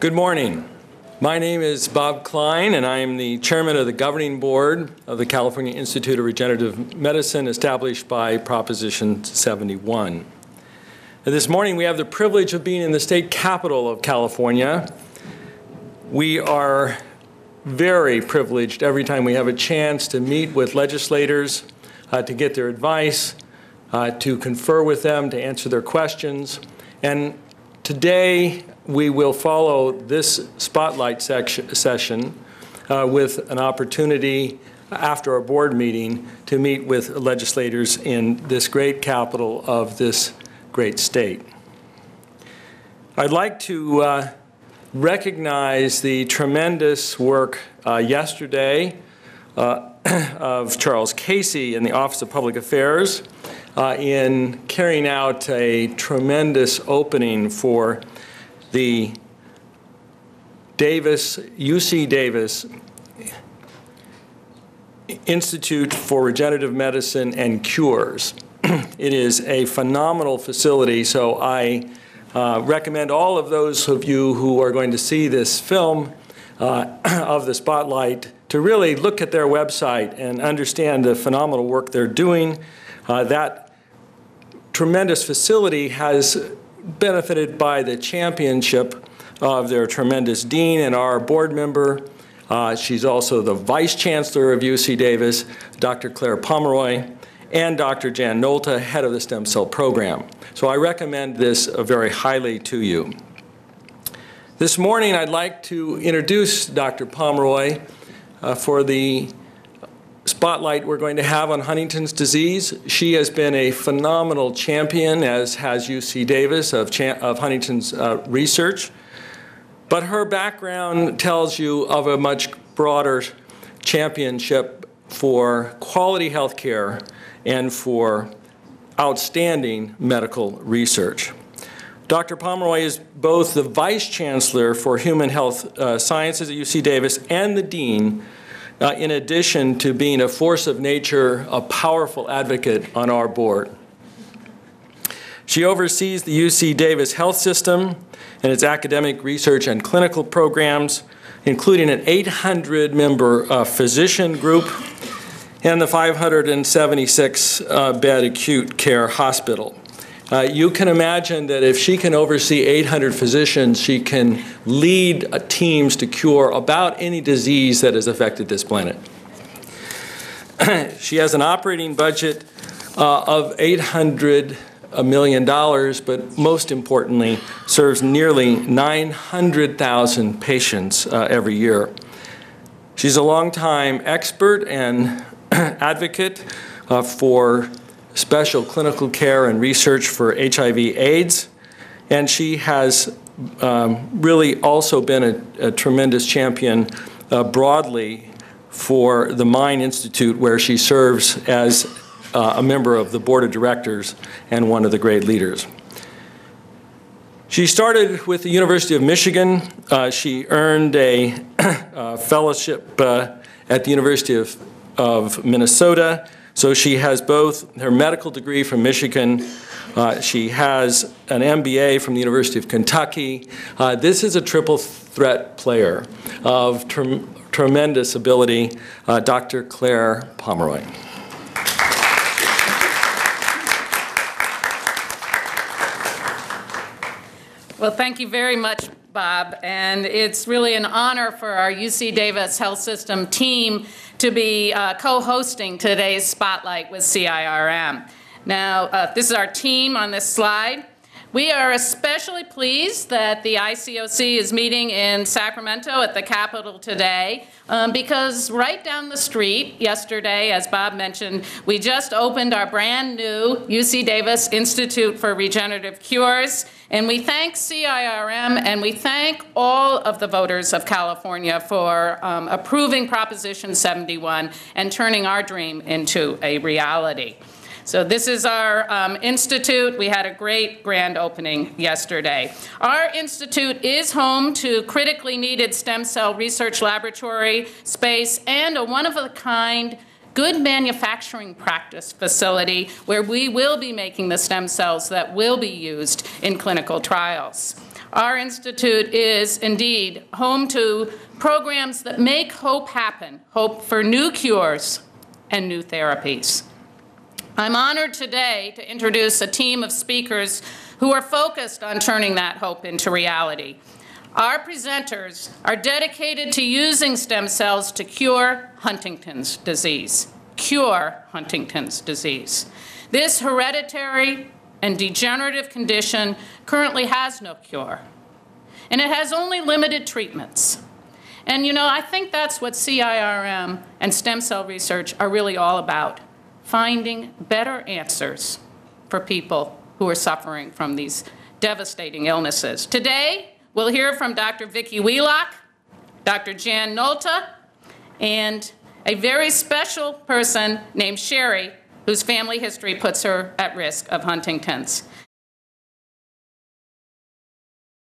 Good morning. My name is Bob Klein, and I am the chairman of the governing board of the California Institute of Regenerative Medicine, established by Proposition 71. And this morning, we have the privilege of being in the state capital of California. We are very privileged every time we have a chance to meet with legislators, to get their advice, to confer with them, to answer their questions. And today, we will follow this spotlight session with an opportunity after our board meeting to meet with legislators in this great capital of this great state. I'd like to recognize the tremendous work yesterday of Charles Casey in the Office of Public Affairs in carrying out a tremendous opening for the UC Davis Institute for Regenerative Medicine and Cures. It is a phenomenal facility, so I recommend all of those of you who are going to see this film of the spotlight to really look at their website and understand the phenomenal work they're doing. That tremendous facility has benefited by the championship of their tremendous dean and our board member. She's also the vice chancellor of UC Davis, Dr. Claire Pomeroy, and Dr. Jan Nolta, head of the stem cell program. So I recommend this very highly to you. This morning, I'd like to introduce Dr. Pomeroy for the spotlight we're going to have on Huntington's disease. She has been a phenomenal champion, as has UC Davis, of Huntington's research. But her background tells you of a much broader championship for quality health care and for outstanding medical research. Dr. Pomeroy is both the Vice Chancellor for Human Health Sciences at UC Davis and the Dean, in addition to being a force of nature, a powerful advocate on our board. She oversees the UC Davis Health System and its academic research and clinical programs, including an 800-member physician group and the 576-bed acute care hospital. You can imagine that if she can oversee 800 physicians, she can lead teams to cure about any disease that has affected this planet. She has an operating budget of $800 million, but most importantly, serves nearly 900,000 patients every year. She's a longtime expert and advocate for special clinical care and research for HIV/AIDS, and she has really also been a tremendous champion broadly for the MIND Institute, where she serves as a member of the board of directors and one of the great leaders. She started with the University of Michigan. She earned a fellowship at the University of Minnesota. So she has both her medical degree from Michigan. She has an MBA from the University of Kentucky. This is a triple threat player of tremendous ability, Dr. Claire Pomeroy. Well, thank you very much, Bob. And it's really an honor for our UC Davis Health System team to be co-hosting today's Spotlight with CIRM. Now, this is our team on this slide. We are especially pleased that the ICOC is meeting in Sacramento at the Capitol today because right down the street yesterday, as Bob mentioned, we just opened our brand new UC Davis Institute for Regenerative Cures. And we thank CIRM, and we thank all of the voters of California for approving Proposition 71 and turning our dream into a reality. So this is our institute. We had a great grand opening yesterday. Our institute is home to critically needed stem cell research laboratory space and a one-of-a-kind good manufacturing practice facility where we will be making the stem cells that will be used in clinical trials. Our institute is indeed home to programs that make hope happen, hope for new cures and new therapies. I'm honored today to introduce a team of speakers who are focused on turning that hope into reality. Our presenters are dedicated to using stem cells to cure Huntington's disease. Cure Huntington's disease. This hereditary and degenerative condition currently has no cure, and it has only limited treatments. And you know, I think that's what CIRM and stem cell research are really all about, finding better answers for people who are suffering from these devastating illnesses. Today, we'll hear from Dr. Vicki Wheelock, Dr. Jan Nolta, and a very special person named Sherry, whose family history puts her at risk of Huntington's.